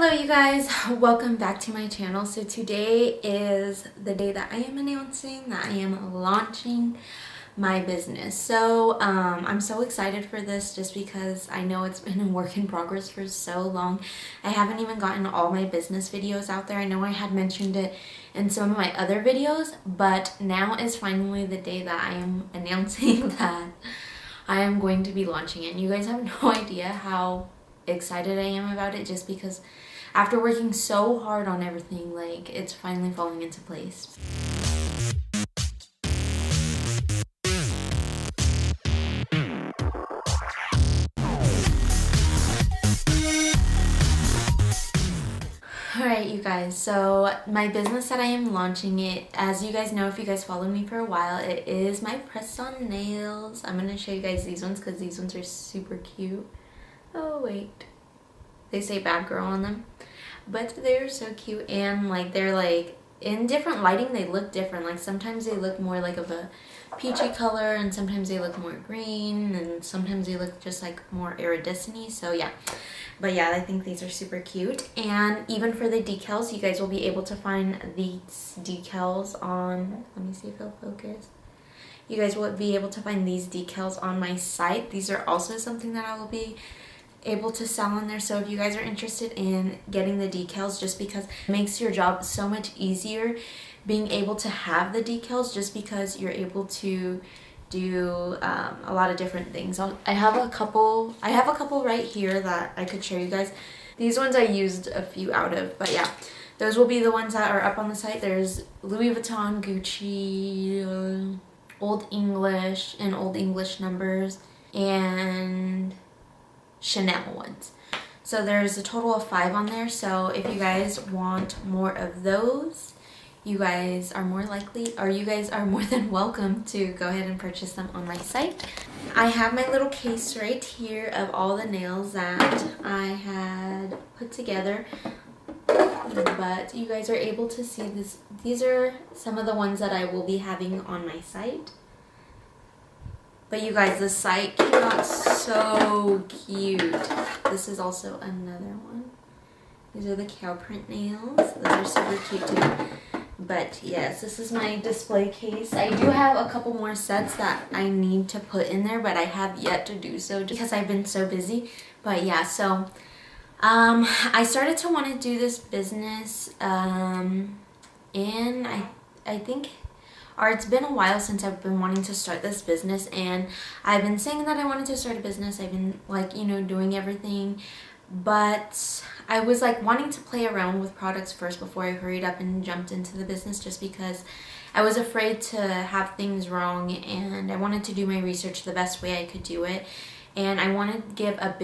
Hello you guys, welcome back to my channel. So today is the day that I am announcing that I am launching my business. So I'm so excited for this just because I know it's been a work in progress for so long. I haven't even gotten all my business videos out there. I know I had mentioned it in some of my other videos, but now is finally the day that I am announcing that I am going to be launching it. And you guys have no idea how excited I am about it just because after working so hard on everything, like, it's finally falling into place. Alright you guys, so my business that I am launching, it, as you guys know if you guys follow me for a while, it is my press-on nails. I'm going to show you guys these ones because these ones are super cute. Oh wait, they say bad girl on them, but they're so cute, and like they're like in different lighting they look different. Like sometimes they look more like of a peachy color, and sometimes they look more green, and sometimes they look just like more iridescent-y. So yeah, but yeah, I think these are super cute. And even for the decals, you guys will be able to find these decals on, let me see if I'll focus. You guys will be able to find these decals on my site. These are also something that I will be able to sell on there. So if you guys are interested in getting the decals, just because it makes your job so much easier being able to have the decals, just because you're able to do a lot of different things. I have a couple right here that I could show you guys. These ones I used a few out of, but yeah, those will be the ones that are up on the site. There's Louis Vuitton, Gucci, Old English and Old English numbers, and Chanel ones. So there's a total of 5 on there. So if you guys want more of those, you guys are more than welcome to go ahead and purchase them on my site. I have my little case right here of all the nails that I had put together, but you guys are able to see this. These are some of the ones that I will be having on my site. But you guys, the site came out so cute. This is also another one. These are the cow print nails. Those are super cute too. But yes, this is my display case. I do have a couple more sets that I need to put in there, but I have yet to do so just because I've been so busy. But yeah, so I started to want to do this business in, I think, or it's been a while since I've been wanting to start this business, and I've been saying that I wanted to start a business. I've been like, you know, doing everything, but I was like wanting to play around with products first before I hurried up and jumped into the business, just because I was afraid to have things wrong, and I wanted to do my research the best way I could do it. And I want to give a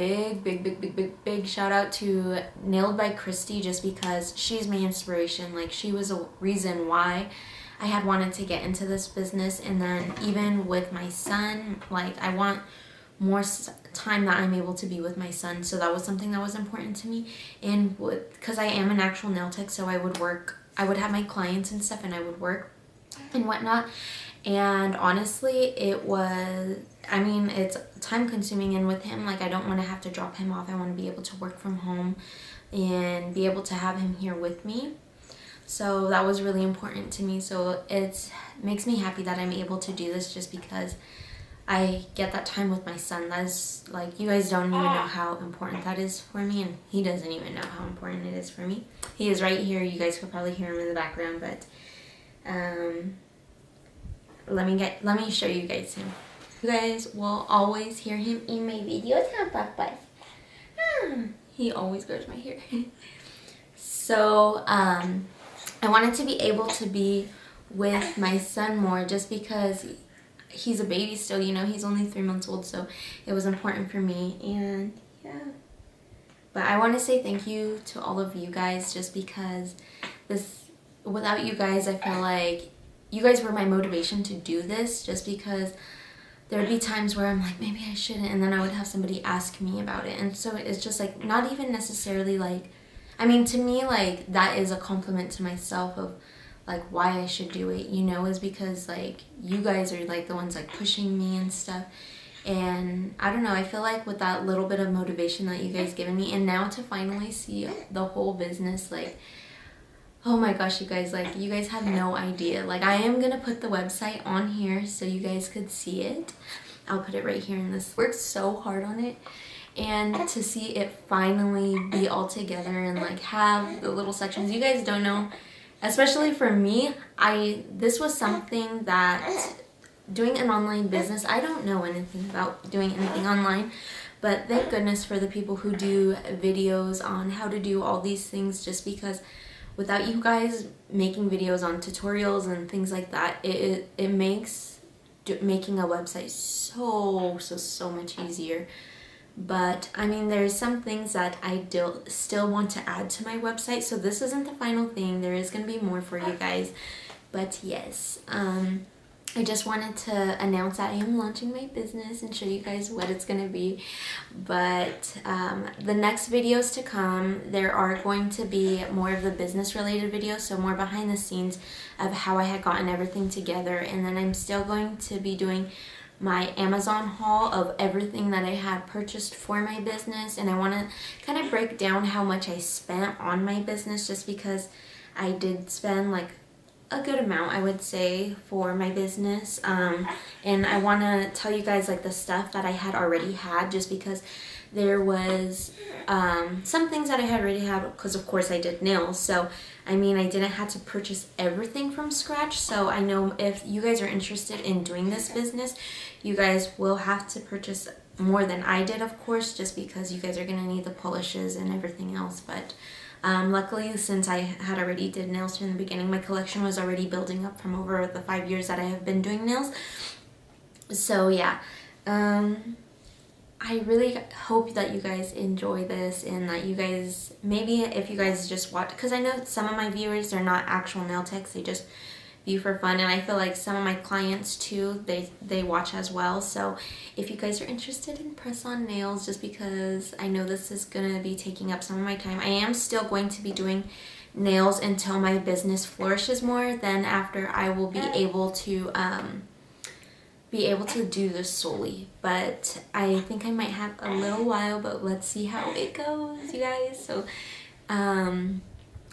big shout out to Nailed by Christy, just because she's my inspiration. Like, she was a reason why I had wanted to get into this business. And then even with my son, like, I want more time that I'm able to be with my son, so that was something that was important to me. And because I am an actual nail tech, so I would have my clients and stuff, and I would work and whatnot. And honestly, it's time consuming, and with him, like, I don't want to have to drop him off. I want to be able to work from home and be able to have him here with me. So that was really important to me. So it makes me happy that I'm able to do this, just because I get that time with my son. That's like, you guys don't even know how important that is for me, and he doesn't even know how important it is for me. He is right here. You guys could probably hear him in the background, but let me show you guys him. You guys will always hear him in my videos, huh, Papa? He always grows my hair. So I wanted to be able to be with my son more, just because he's a baby still, you know, he's only 3 months old, so it was important for me. And yeah, but I want to say thank you to all of you guys, just because without you guys, I feel like you guys were my motivation to do this, just because there would be times where I'm like, maybe I shouldn't, and then I would have somebody ask me about it. And so it's just like, not even necessarily like, I mean, to me, like, that is a compliment to myself of, like, why I should do it, you know, is because, like, you guys are, like, the ones, like, pushing me and stuff. And I don't know, I feel like with that little bit of motivation that you guys given me, and now to finally see the whole business, like, oh my gosh, you guys, like, you guys have no idea. Like, I am gonna put the website on here so you guys could see it. I'll put it right here in this. Worked so hard on it, and to see it finally be all together and like have the little sections, you guys don't know, especially for me, this was something that doing an online business, I don't know anything about doing anything online, but thank goodness for the people who do videos on how to do all these things, just because without you guys making videos on tutorials and things like that, it makes making a website so much easier. But I mean, there's some things that I still want to add to my website, so this isn't the final thing. There is going to be more for you guys, but yes, I just wanted to announce that I am launching my business and show you guys what it's going to be. But the next videos to come, there are going to be more of the business related videos, so more behind the scenes of how I had gotten everything together. And then I'm still going to be doing my Amazon haul of everything that I had purchased for my business, and I want to kind of break down how much I spent on my business, just because I did spend like a good amount, I would say, for my business, and I want to tell you guys like the stuff that I had already had, just because there was some things that I had already had, because of course I did nails, so I mean I didn't have to purchase everything from scratch. So I know if you guys are interested in doing this business, you guys will have to purchase more than I did, of course, just because you guys are gonna need the polishes and everything else. But luckily, since I had already did nails from the beginning, my collection was already building up from over the 5 years that I have been doing nails. So yeah, I really hope that you guys enjoy this, and that you guys, maybe if you guys just watch, because I know some of my viewers, they're not actual nail techs, they just view for fun, and I feel like some of my clients too, they watch as well. So if you guys are interested in press on nails, just because I know this is gonna be taking up some of my time, I am still going to be doing nails until my business flourishes more. Then after, I will be able to do this solely. But I think I might have a little while, but let's see how it goes, you guys. So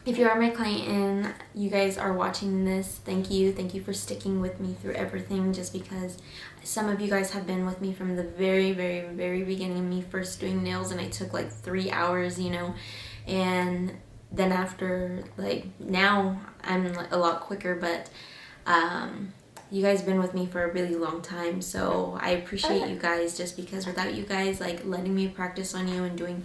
if you are my client and you guys are watching this, thank you for sticking with me through everything, just because some of you guys have been with me from the very, very, very beginning of me first doing nails, and I took like 3 hours, you know, and then after, like, now I'm a lot quicker. But you guys have been with me for a really long time, so I appreciate you guys, just because without you guys like letting me practice on you and doing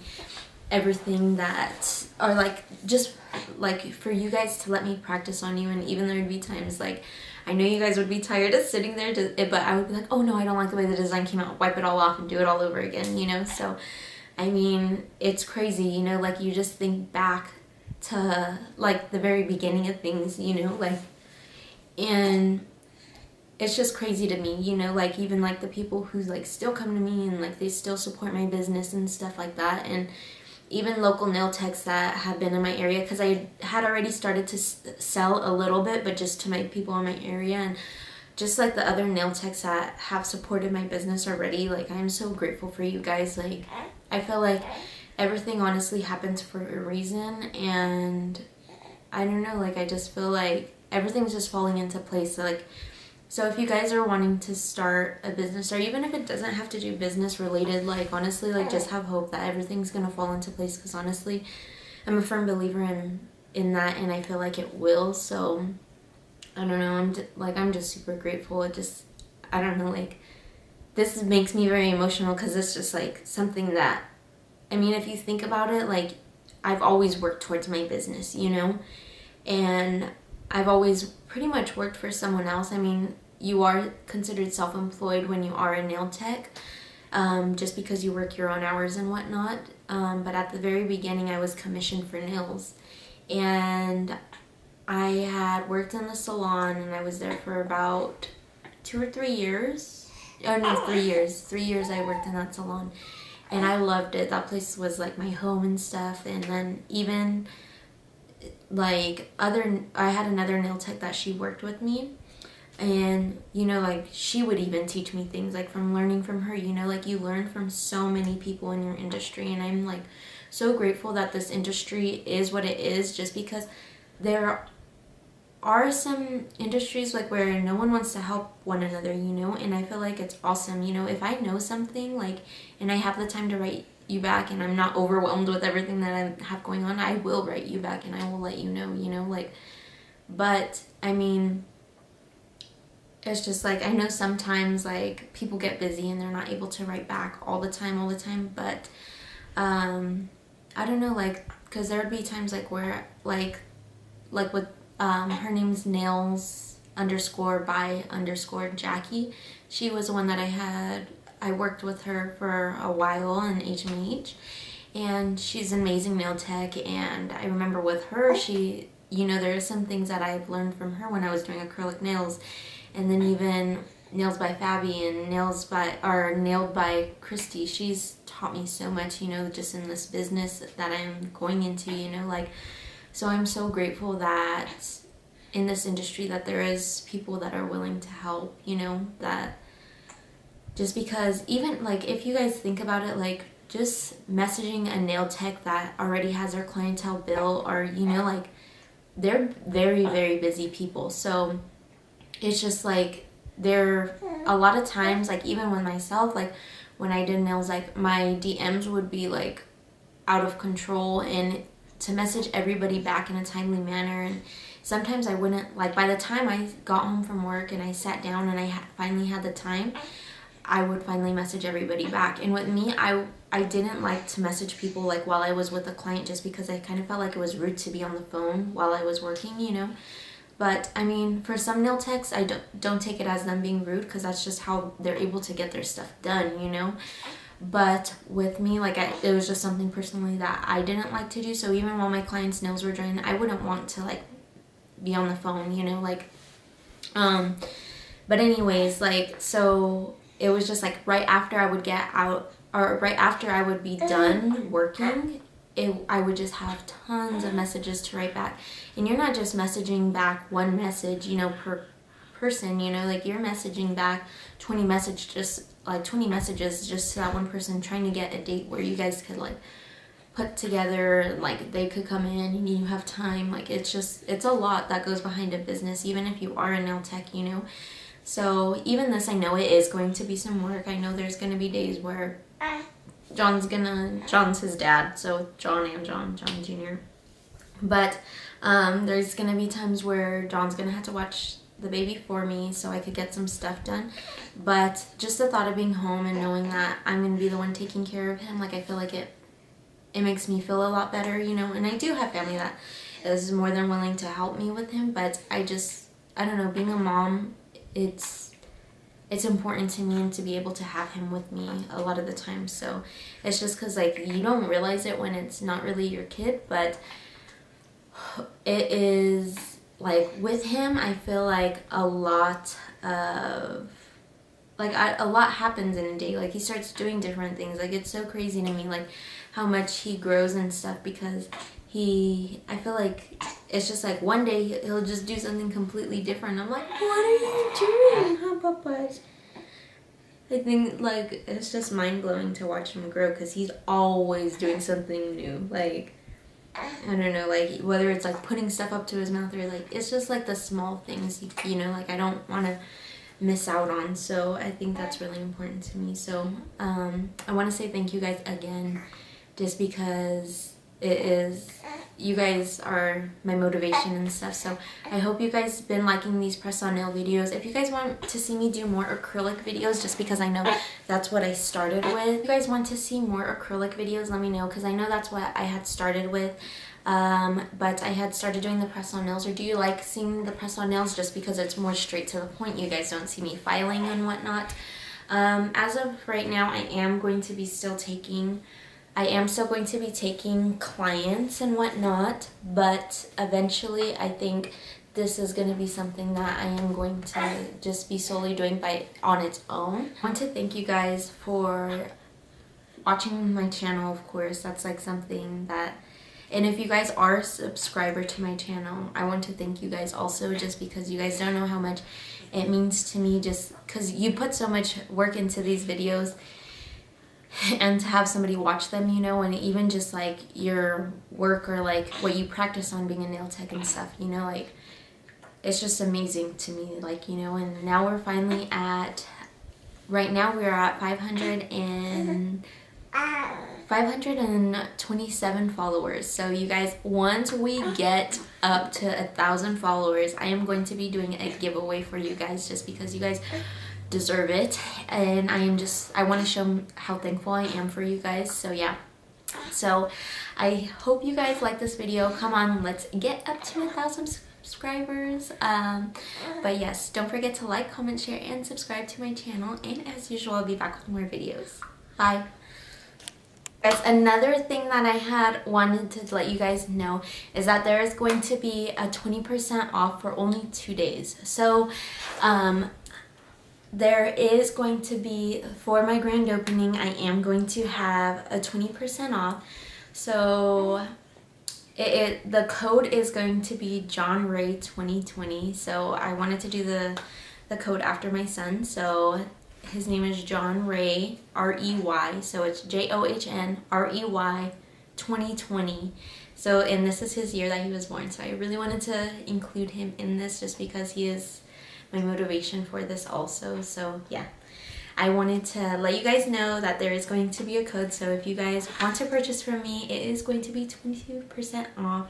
everything that are like, just like for you guys to let me practice on you, and even there would be times like I know you guys would be tired of sitting there, but I would be like, oh no, I don't like the way the design came out, wipe it all off and do it all over again, you know. So I mean, it's crazy, you know, like you just think back to like the very beginning of things, you know, like, and it's just crazy to me, you know, like even like the people who like still come to me and like they still support my business and stuff like that, and even local nail techs that have been in my area, because I had already started to sell a little bit, but just to my people in my area, and just like the other nail techs that have supported my business already, like I'm so grateful for you guys. Like I feel like everything honestly happens for a reason, and I don't know, like I just feel like everything's just falling into place. Like, so if you guys are wanting to start a business, or even if it doesn't have to do business related, like honestly, like just have hope that everything's gonna fall into place, because honestly I'm a firm believer in that, and I feel like it will. So I don't know, I'm just super grateful. It just, I don't know, like this makes me very emotional, because it's just like something that, I mean, if you think about it, like I've always worked towards my business, you know, and I've always pretty much worked for someone else. I mean, you are considered self-employed when you are a nail tech, just because you work your own hours and whatnot, but at the very beginning I was commissioned for nails, and I had worked in the salon, and I was there for about 2 or 3 years. Oh no, 3 years. 3 years I worked in that salon, and I loved it. That place was like my home and stuff. And then even like I had another nail tech that she worked with me, And, you know, like, she would even teach me things, like, from learning from her, you know, like, you learn from so many people in your industry. And I'm, like, so grateful that this industry is what it is, just because there are some industries, like, where no one wants to help one another, you know. And I feel like it's awesome, you know, if I know something, like, and I have the time to write you back, and I'm not overwhelmed with everything that I have going on, I will write you back and I will let you know, like, but, I mean, it's just like, I know sometimes, like, people get busy and they're not able to write back all the time, but I don't know, like, because there would be times, like, where like with her name's Nails_by_Jackie, she was the one that I worked with her for a while in HMH, and she's an amazing nail tech. And I remember with her, she, you know, there are some things that I've learned from her when I was doing acrylic nails. And then even Nails by Fabby and Nailed by Christy, she's taught me so much, you know, just in this business that I'm going into, you know, like, so I'm so grateful that in this industry that there is people that are willing to help, you know, that just because even, like, if you guys think about it, like, just messaging a nail tech that already has their clientele bill, or, you know, like, they're very, very busy people. So it's just like, there a lot of times, like, even with myself, like, when I did nails, like, my DMs would be, like, out of control, and to message everybody back in a timely manner, and sometimes I wouldn't, like, by the time I got home from work and I sat down and I finally had the time, I would finally message everybody back. And with me, I didn't like to message people, like, while I was with a client, just because I kind of felt like it was rude to be on the phone while I was working, you know. But, I mean, for some nail techs, I don't take it as them being rude, because that's just how they're able to get their stuff done, you know. But with me, like, it was just something personally that I didn't like to do. So even while my clients' nails were drying, I wouldn't want to, like, be on the phone, you know, like, but anyways, like, so it was just, like, right after I would get out, or right after I would be done working, I would just have tons of messages to write back. And you're not just messaging back one message, you know, per person, you know, like, you're messaging back 20 messages just to that one person, trying to get a date where you guys could, like, put together, like, they could come in and you have time. Like, it's just, it's a lot that goes behind a business, even if you are a nail tech, you know. So even this, I know it is going to be some work. I know there's going to be days where John's his dad, so John Jr. But there's gonna be times where John's gonna have to watch the baby for me so I could get some stuff done. But just the thought of being home and knowing that I'm gonna be the one taking care of him, like, I feel like it makes me feel a lot better, you know. And I do have family that is more than willing to help me with him, but I don't know, being a mom, it's important to me, and to be able to have him with me a lot of the time. So it's just because, like, you don't realize it when it's not really your kid, but it is, like, with him, I feel like a lot happens in a day. Like, he starts doing different things. Like, it's so crazy to me, like, how much he grows and stuff, because I feel like it's just like one day he'll just do something completely different. I'm like, what are you doing, huh, Papa's? I think, like, it's just mind-blowing to watch him grow, because he's always doing something new. Like, I don't know, like, whether it's, like, putting stuff up to his mouth, or, like, it's just, like, the small things, you know, like, I don't want to miss out on. So I think that's really important to me. So I want to say thank you guys again, just because you guys are my motivation and stuff. So I hope you guys been liking these press on nail videos. If you guys want to see me do more acrylic videos, just because I know that's what I started with, if you guys want to see more acrylic videos, let me know, because I know that's what I had started with. But I had started doing the press on nails. Or do you like seeing the press on nails, just because it's more straight to the point? You guys don't see me filing and whatnot. As of right now, I am still going to be taking clients and whatnot, but eventually I think this is going to be something that I am going to just be solely doing on its own. I want to thank you guys for watching my channel, of course. That's, like, something that, and if you guys are a subscriber to my channel, I want to thank you guys also, just because you guys don't know how much it means to me, just because you put so much work into these videos, and to have somebody watch them, you know, and even just like your work or like what you practice on being a nail tech and stuff, you know, like it's just amazing to me, like, you know. And now we're finally at, right now we are at 527 followers. So you guys, once we get up to 1,000 followers, I am going to be doing a giveaway for you guys, just because you guys deserve it, and I want to show how thankful I am for you guys. So yeah, so I hope you guys like this video. Come on, let's get up to 1,000 subscribers. But yes, don't forget to like, comment, share, and subscribe to my channel, and as usual, I'll be back with more videos. Bye. Guys, another thing that I had wanted to let you guys know is that there is going to be a 20% off for only 2 days. So there is going to be, for my grand opening, I am going to have a 20% off. So the code is going to be John Ray 2020. So I wanted to do the code after my son. So his name is John Ray, R-E-Y. So it's J-O-H-N-R-E-Y 2020. So, and this is his year that he was born. So I really wanted to include him in this, just because he is my motivation for this also. So yeah, I wanted to let you guys know that there is going to be a code. So if you guys want to purchase from me, it is going to be 22% off.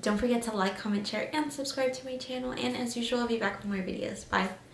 Don't forget to like, comment, share, and subscribe to my channel, and as usual, I'll be back with more videos. Bye.